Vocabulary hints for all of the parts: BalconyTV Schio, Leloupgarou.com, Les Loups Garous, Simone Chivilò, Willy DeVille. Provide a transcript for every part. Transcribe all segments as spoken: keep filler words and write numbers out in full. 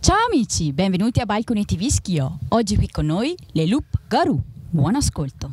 Ciao amici, benvenuti a BalconyTV Schio. Oggi qui con noi Les Loups Garous. Buon ascolto.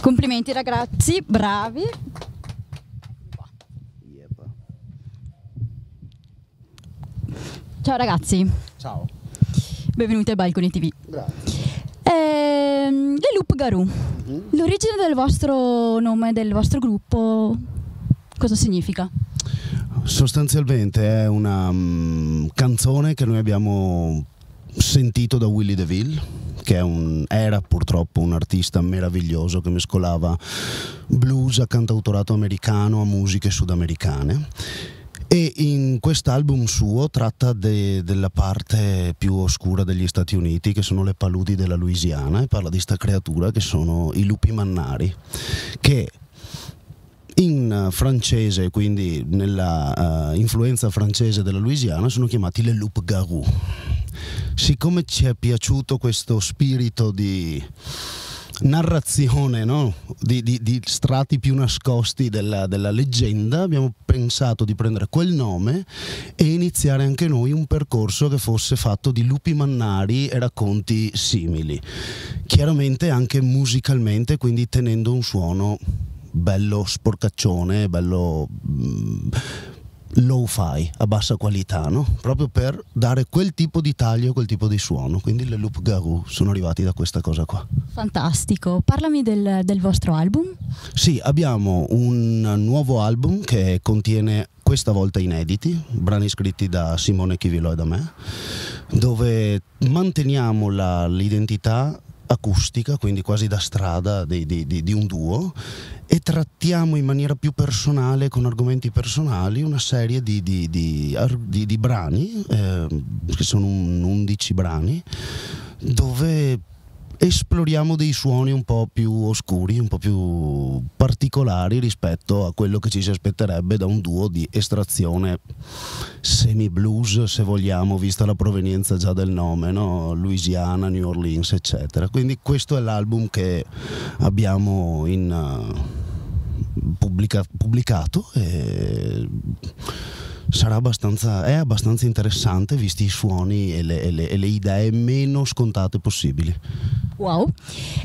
Complimenti ragazzi, bravi. Ciao ragazzi. Ciao. Benvenuti a BalconyTV. Grazie. Ehm, Les Loups Garous. Mm-hmm. L'origine del vostro nome, del vostro gruppo, cosa significa? Sostanzialmente è una um, canzone che noi abbiamo sentito da Willy DeVille, che è un, era purtroppo un artista meraviglioso che mescolava blues a cantautorato americano a musiche sudamericane, e in quest'album suo tratta de, della parte più oscura degli Stati Uniti, che sono le paludi della Louisiana, e parla di sta creatura che sono i lupi mannari, che in francese, quindi nella uh, influenza francese della Louisiana, sono chiamati les Loups Garous. Siccome ci è piaciuto questo spirito di narrazione, no? di, di, di strati più nascosti della, della leggenda, abbiamo pensato di prendere quel nome e iniziare anche noi un percorso che fosse fatto di lupi mannari e racconti simili, chiaramente anche musicalmente, quindi tenendo un suono bello sporcaccione, bello mm, low-fi, a bassa qualità, no? Proprio per dare quel tipo di taglio, quel tipo di suono. Quindi les Loups Garous sono arrivati da questa cosa qua. Fantastico. Parlami del, del vostro album. Sì, abbiamo un nuovo album che contiene, questa volta inediti, brani scritti da Simone Chivilò e da me, dove manteniamo l'identità acustica, quindi quasi da strada di, di, di, di un duo, e trattiamo in maniera più personale, con argomenti personali, una serie di, di, di, di, di brani, eh, che sono undici brani, dove esploriamo dei suoni un po' più oscuri, un po' più particolari rispetto a quello che ci si aspetterebbe da un duo di estrazione semi-blues, se vogliamo, vista la provenienza già del nome, no? Louisiana, New Orleans, eccetera. Quindi questo è l'album che abbiamo in, uh, pubblica pubblicato e sarà abbastanza, è abbastanza interessante, visti i suoni e le, e le, e le idee meno scontate possibili. Wow.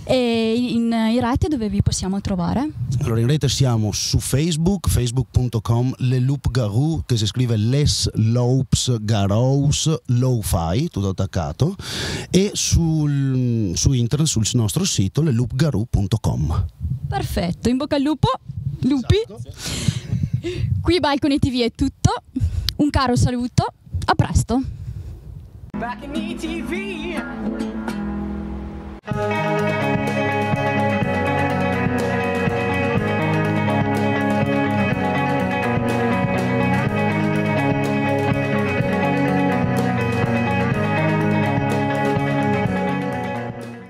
E in, in rete dove vi possiamo trovare? Allora, in rete siamo su Facebook, facebook punto com, les Loups Garous, che si scrive Les Loups Garous Lo-Fi, tutto attaccato, e sul, su internet, sul nostro sito Leloupgarou punto com. Perfetto, in bocca al lupo, lupi. Esatto. Qui BalconyTV è tutto, un caro saluto, a presto! BalconyTV